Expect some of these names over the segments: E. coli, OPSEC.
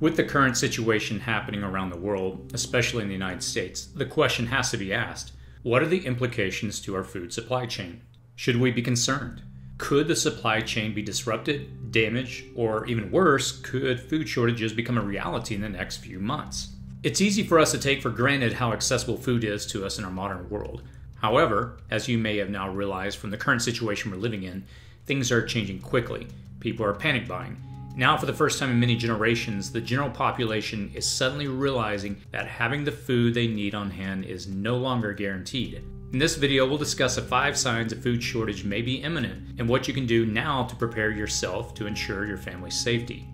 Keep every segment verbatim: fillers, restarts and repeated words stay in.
With the current situation happening around the world, especially in the United States, the question has to be asked, what are the implications to our food supply chain? Should we be concerned? Could the supply chain be disrupted, damaged, or even worse, could food shortages become a reality in the next few months? It's easy for us to take for granted how accessible food is to us in our modern world. However, as you may have now realized from the current situation we're living in, things are changing quickly. People are panic buying. Now, for the first time in many generations, the general population is suddenly realizing that having the food they need on hand is no longer guaranteed. In this video, we'll discuss the five signs a food shortage may be imminent and what you can do now to prepare yourself to ensure your family's safety.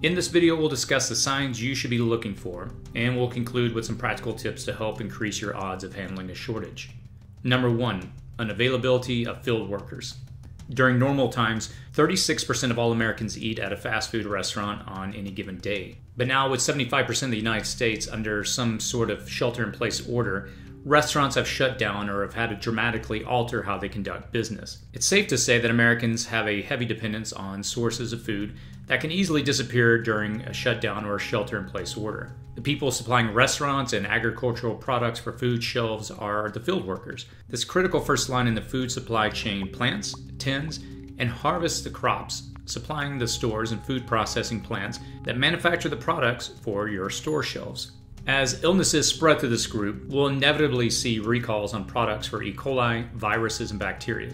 In this video, we'll discuss the signs you should be looking for, and we'll conclude with some practical tips to help increase your odds of handling a shortage. Number one, unavailability of field workers. During normal times, thirty-six percent of all Americans eat at a fast food restaurant on any given day. But now, with seventy-five percent of the United States under some sort of shelter-in-place order, restaurants have shut down or have had to dramatically alter how they conduct business. It's safe to say that Americans have a heavy dependence on sources of food that can easily disappear during a shutdown or a shelter-in-place order. The people supplying restaurants and agricultural products for food shelves are the field workers. This critical first line in the food supply chain plants, tends, and harvests the crops, supplying the stores and food processing plants that manufacture the products for your store shelves. As illnesses spread through this group, we'll inevitably see recalls on products for E. coli, viruses, and bacteria.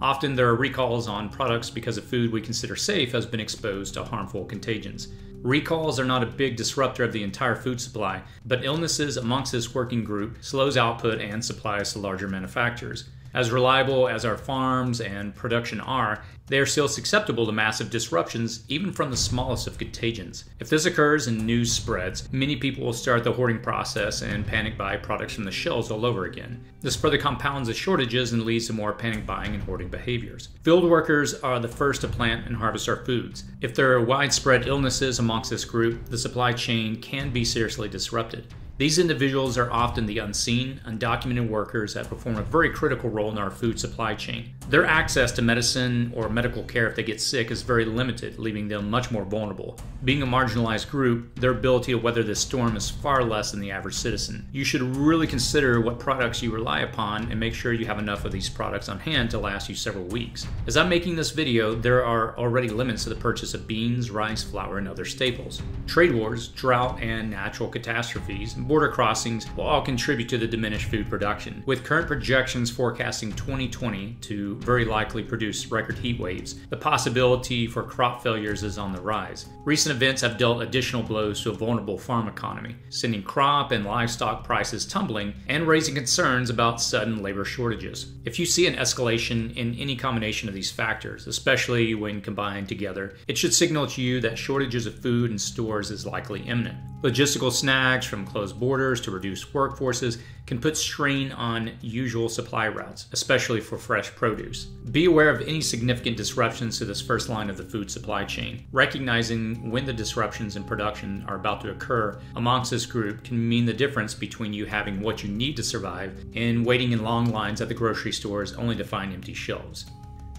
Often there are recalls on products because a food we consider safe has been exposed to harmful contagions. Recalls are not a big disruptor of the entire food supply, but illnesses amongst this working group slows output and supplies to larger manufacturers. As reliable as our farms and production are, they are still susceptible to massive disruptions, even from the smallest of contagions. If this occurs and news spreads, many people will start the hoarding process and panic buy products from the shelves all over again. This further compounds the shortages and leads to more panic buying and hoarding behaviors. Field workers are the first to plant and harvest our foods. If there are widespread illnesses amongst this group, the supply chain can be seriously disrupted. These individuals are often the unseen, undocumented workers that perform a very critical role in our food supply chain. Their access to medicine or medical care if they get sick is very limited, leaving them much more vulnerable. Being a marginalized group, their ability to weather this storm is far less than the average citizen. You should really consider what products you rely upon and make sure you have enough of these products on hand to last you several weeks. As I'm making this video, there are already limits to the purchase of beans, rice, flour, and other staples. Trade wars, drought, and natural catastrophes, border crossings will all contribute to the diminished food production, with current projections forecasting twenty twenty to very likely produce record heat waves. The possibility for crop failures is on the rise. Recent events have dealt additional blows to a vulnerable farm economy, sending crop and livestock prices tumbling and raising concerns about sudden labor shortages. If you see an escalation in any combination of these factors, especially when combined together, it should signal to you that shortages of food in stores is likely imminent. Logistical snags from closed borders to reduced workforces can put strain on usual supply routes, especially for fresh produce. Be aware of any significant disruptions to this first line of the food supply chain. Recognizing when the disruptions in production are about to occur amongst this group can mean the difference between you having what you need to survive and waiting in long lines at the grocery stores only to find empty shelves.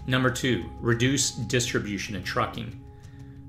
Number two, reduce distribution and trucking.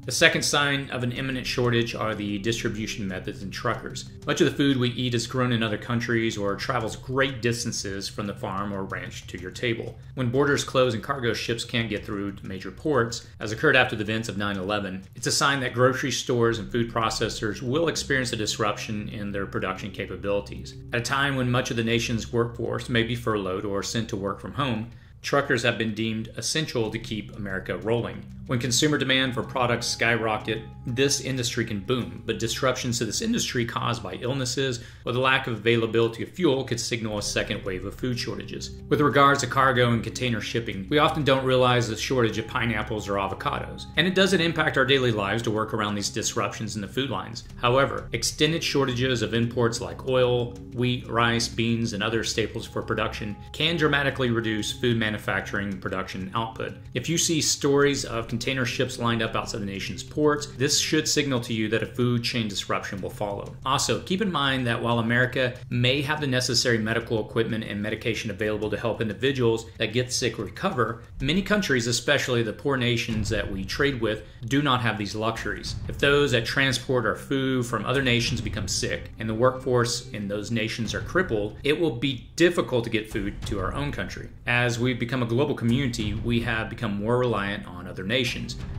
The second sign of an imminent shortage are the distribution methods and truckers. Much of the food we eat is grown in other countries or travels great distances from the farm or ranch to your table. When borders close and cargo ships can't get through to major ports, as occurred after the events of nine eleven, it's a sign that grocery stores and food processors will experience a disruption in their production capabilities. At a time when much of the nation's workforce may be furloughed or sent to work from home, truckers have been deemed essential to keep America rolling. When consumer demand for products skyrocket, this industry can boom, but disruptions to this industry caused by illnesses or the lack of availability of fuel could signal a second wave of food shortages. With regards to cargo and container shipping, we often don't realize the shortage of pineapples or avocados, and it doesn't impact our daily lives to work around these disruptions in the food lines. However, extended shortages of imports like oil, wheat, rice, beans, and other staples for production can dramatically reduce food manufacturing production output. If you see stories of container ships lined up outside the nation's ports. This should signal to you that a food chain disruption will follow. Also, keep in mind that while America may have the necessary medical equipment and medication available to help individuals that get sick recover, many countries, especially the poor nations that we trade with, do not have these luxuries. If those that transport our food from other nations become sick and the workforce in those nations are crippled, it will be difficult to get food to our own country. As we've become a global community, we have become more reliant on other nations.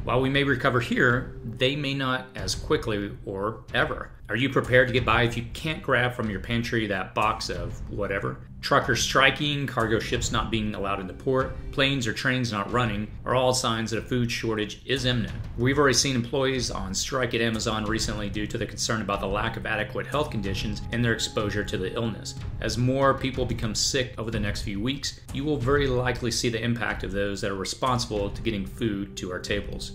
While we may recover here, they may not as quickly or ever. Are you prepared to get by if you can't grab from your pantry that box of whatever? Truckers striking, cargo ships not being allowed into port, planes or trains not running are all signs that a food shortage is imminent. We've already seen employees on strike at Amazon recently due to the concern about the lack of adequate health conditions and their exposure to the illness. As more people become sick over the next few weeks, you will very likely see the impact of those that are responsible to getting food to our tables.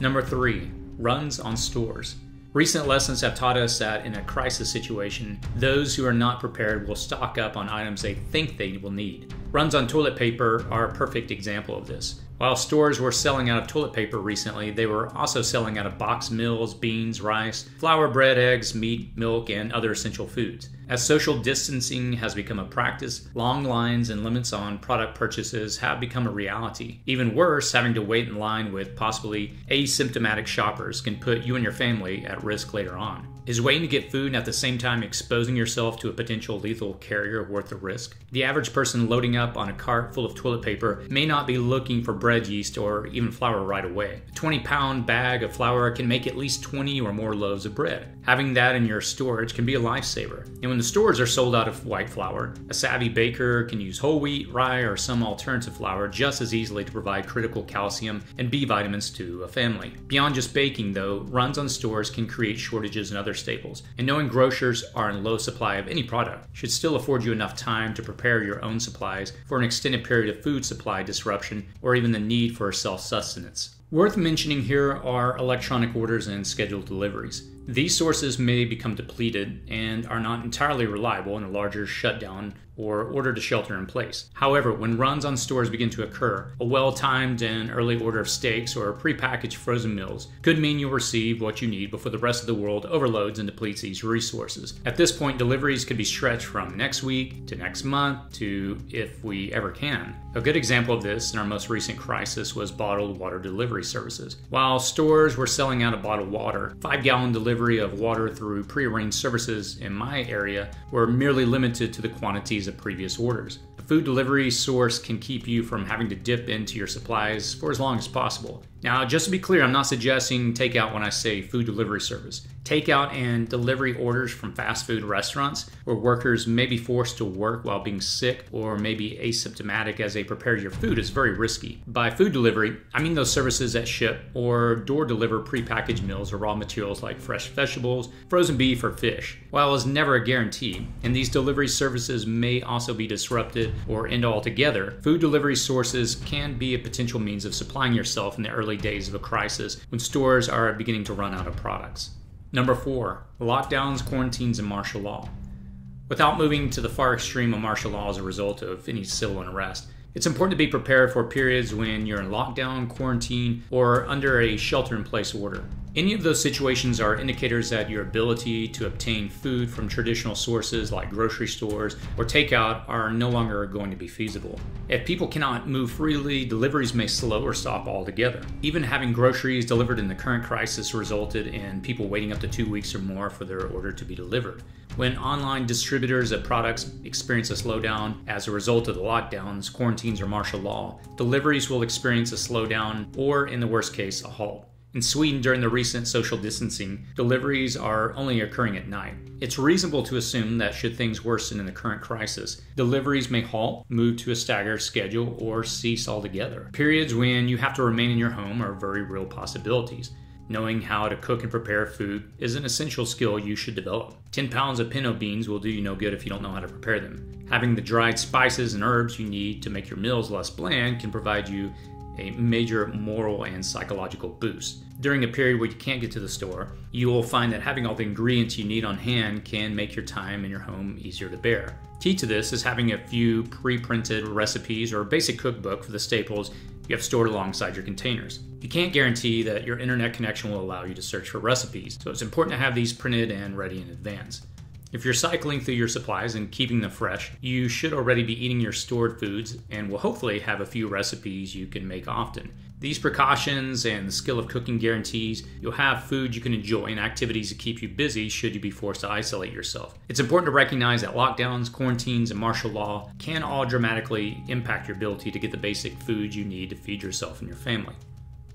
Number three, runs on stores. Recent lessons have taught us that in a crisis situation, those who are not prepared will stock up on items they think they will need. Runs on toilet paper are a perfect example of this. While stores were selling out of toilet paper recently, they were also selling out of boxed meals, beans, rice, flour, bread, eggs, meat, milk, and other essential foods. As social distancing has become a practice, long lines and limits on product purchases have become a reality. Even worse, having to wait in line with possibly asymptomatic shoppers can put you and your family at risk later on. Is waiting to get food and at the same time exposing yourself to a potential lethal carrier worth the risk? The average person loading up on a cart full of toilet paper may not be looking for bread yeast or even flour right away. A twenty pound bag of flour can make at least twenty or more loaves of bread. Having that in your storage can be a lifesaver. And when the stores are sold out of white flour, a savvy baker can use whole wheat, rye, or some alternative flour just as easily to provide critical calcium and B vitamins to a family. Beyond just baking though, runs on stores can create shortages in other staples, and knowing grocers are in low supply of any product should still afford you enough time to prepare your own supplies for an extended period of food supply disruption or even the need for self-sustenance. Worth mentioning here are electronic orders and scheduled deliveries. These sources may become depleted and are not entirely reliable in a larger shutdown or order to shelter in place. However, when runs on stores begin to occur, a well-timed and early order of steaks or prepackaged frozen meals could mean you'll receive what you need before the rest of the world overloads and depletes these resources. At this point, deliveries could be stretched from next week to next month to if we ever can. A good example of this in our most recent crisis was bottled water delivery services. While stores were selling out of bottled water, five-gallon delivery of water through prearranged services in my area were merely limited to the quantities of previous orders. A food delivery source can keep you from having to dip into your supplies for as long as possible. Now, just to be clear, I'm not suggesting takeout when I say food delivery service. Takeout and delivery orders from fast food restaurants where workers may be forced to work while being sick or maybe asymptomatic as they prepare your food is very risky. By food delivery, I mean those services that ship or door deliver prepackaged meals or raw materials like fresh vegetables, frozen beef, or fish. While it's never a guarantee, and these delivery services may also be disrupted or end altogether, food delivery sources can be a potential means of supplying yourself in the early days of a crisis when stores are beginning to run out of products. Number four, lockdowns, quarantines, and martial law. Without moving to the far extreme of martial law as a result of any civil unrest, it's important to be prepared for periods when you're in lockdown, quarantine, or under a shelter-in-place order. Any of those situations are indicators that your ability to obtain food from traditional sources like grocery stores or takeout are no longer going to be feasible. If people cannot move freely, deliveries may slow or stop altogether. Even having groceries delivered in the current crisis resulted in people waiting up to two weeks or more for their order to be delivered. When online distributors of products experience a slowdown as a result of the lockdowns, quarantines, or martial law, deliveries will experience a slowdown or, in the worst case, a halt. In Sweden, during the recent social distancing, deliveries are only occurring at night. It's reasonable to assume that should things worsen in the current crisis, deliveries may halt, move to a staggered schedule, or cease altogether. Periods when you have to remain in your home are very real possibilities. Knowing how to cook and prepare food is an essential skill you should develop. ten pounds of pinto beans will do you no good if you don't know how to prepare them. Having the dried spices and herbs you need to make your meals less bland can provide you a major moral and psychological boost. During a period where you can't get to the store, you will find that having all the ingredients you need on hand can make your time in your home easier to bear. Key to this is having a few pre-printed recipes or a basic cookbook for the staples you have stored alongside your containers. You can't guarantee that your internet connection will allow you to search for recipes, so it's important to have these printed and ready in advance. If you're cycling through your supplies and keeping them fresh, you should already be eating your stored foods and will hopefully have a few recipes you can make often. These precautions and the skill of cooking guarantees you'll have food you can enjoy and activities to keep you busy should you be forced to isolate yourself. It's important to recognize that lockdowns, quarantines, and martial law can all dramatically impact your ability to get the basic food you need to feed yourself and your family.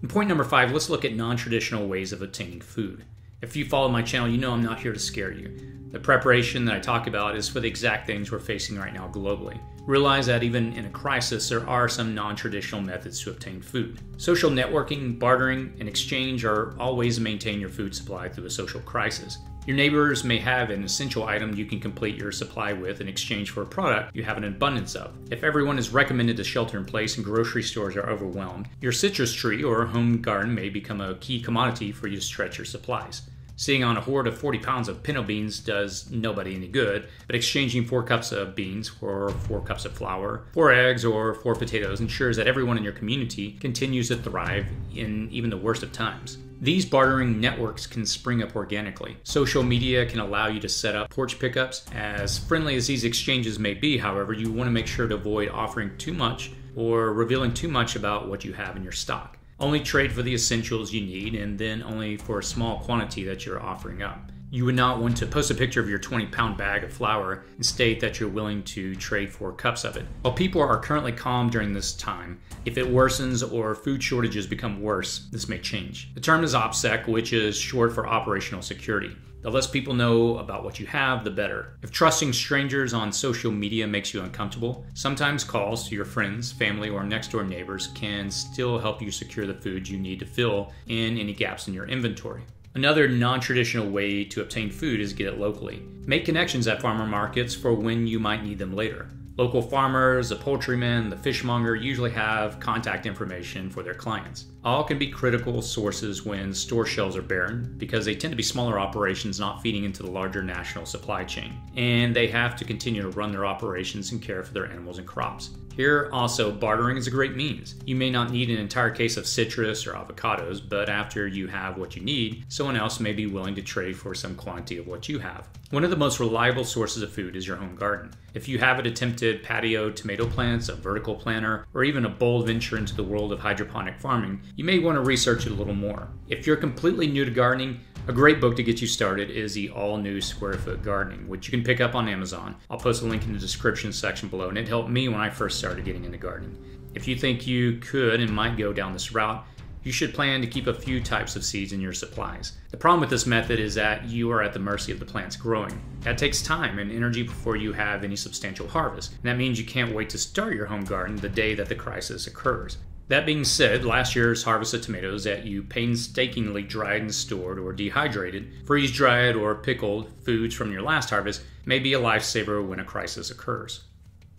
And point number five, let's look at non-traditional ways of obtaining food. If you follow my channel, you know I'm not here to scare you. The preparation that I talk about is for the exact things we're facing right now globally. Realize that even in a crisis, there are some non-traditional methods to obtain food. Social networking, bartering, and exchange are all ways to maintain your food supply through a social crisis. Your neighbors may have an essential item you can complete your supply with in exchange for a product you have an abundance of. If everyone is recommended to shelter in place and grocery stores are overwhelmed, your citrus tree or home garden may become a key commodity for you to stretch your supplies. Sitting on a hoard of forty pounds of pinto beans does nobody any good, but exchanging four cups of beans for four cups of flour, four eggs, or four potatoes ensures that everyone in your community continues to thrive in even the worst of times. These bartering networks can spring up organically. Social media can allow you to set up porch pickups. As friendly as these exchanges may be, however, you want to make sure to avoid offering too much or revealing too much about what you have in your stock. Only trade for the essentials you need and then only for a small quantity that you're offering up. You would not want to post a picture of your twenty pound bag of flour and state that you're willing to trade four cups of it. While people are currently calm during this time, if it worsens or food shortages become worse, this may change. The term is OPSEC, which is short for operational security. The less people know about what you have, the better. If trusting strangers on social media makes you uncomfortable, sometimes calls to your friends, family, or next-door neighbors can still help you secure the food you need to fill in any gaps in your inventory. Another non-traditional way to obtain food is get it locally. Make connections at farmer markets for when you might need them later. Local farmers, the poultryman, the fishmonger usually have contact information for their clients. All can be critical sources when store shelves are barren because they tend to be smaller operations not feeding into the larger national supply chain, and they have to continue to run their operations and care for their animals and crops. Here also, bartering is a great means. You may not need an entire case of citrus or avocados, but after you have what you need, someone else may be willing to trade for some quantity of what you have. One of the most reliable sources of food is your home garden. If you haven't attempted patio tomato plants, a vertical planter, or even a bold venture into the world of hydroponic farming, you may want to research it a little more. If you're completely new to gardening, a great book to get you started is The All-New Square Foot Gardening, which you can pick up on Amazon. I'll post a link in the description section below, and it helped me when I first started getting into gardening. If you think you could and might go down this route, you should plan to keep a few types of seeds in your supplies. The problem with this method is that you are at the mercy of the plants growing. That takes time and energy before you have any substantial harvest, and that means you can't wait to start your home garden the day that the crisis occurs. That being said, last year's harvest of tomatoes that you painstakingly dried and stored or dehydrated, freeze-dried or pickled foods from your last harvest may be a lifesaver when a crisis occurs.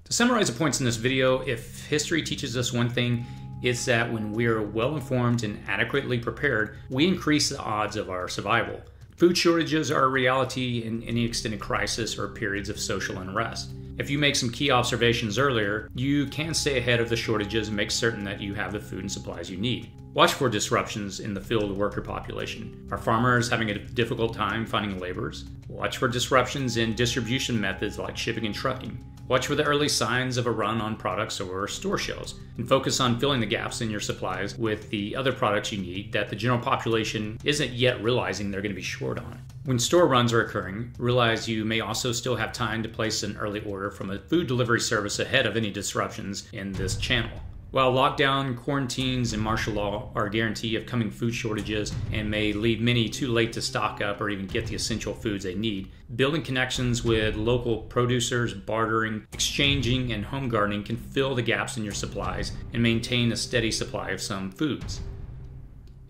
To summarize the points in this video, if history teaches us one thing, it's that when we are well-informed and adequately prepared, we increase the odds of our survival. Food shortages are a reality in any extended crisis or periods of social unrest. If you make some key observations earlier, you can stay ahead of the shortages and make certain that you have the food and supplies you need. Watch for disruptions in the field worker population. Are farmers having a difficult time finding laborers? Watch for disruptions in distribution methods like shipping and trucking. Watch for the early signs of a run on products or store shelves, and focus on filling the gaps in your supplies with the other products you need that the general population isn't yet realizing they're going to be short on. When store runs are occurring, realize you may also still have time to place an early order from a food delivery service ahead of any disruptions in this channel. While lockdown, quarantines, and martial law are a guarantee of coming food shortages and may leave many too late to stock up or even get the essential foods they need, building connections with local producers, bartering, exchanging, and home gardening can fill the gaps in your supplies and maintain a steady supply of some foods.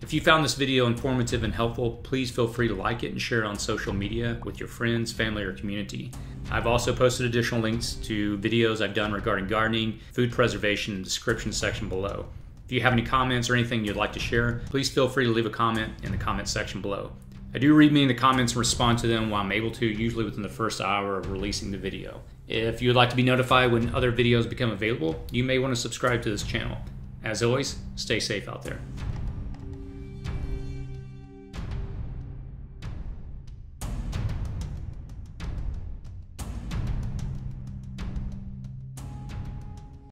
If you found this video informative and helpful, please feel free to like it and share it on social media with your friends, family, or community. I've also posted additional links to videos I've done regarding gardening, food preservation, in the description section below. If you have any comments or anything you'd like to share, please feel free to leave a comment in the comment section below. I do read many of the comments and respond to them while I'm able to, usually within the first hour of releasing the video. If you would like to be notified when other videos become available, you may want to subscribe to this channel. As always, stay safe out there.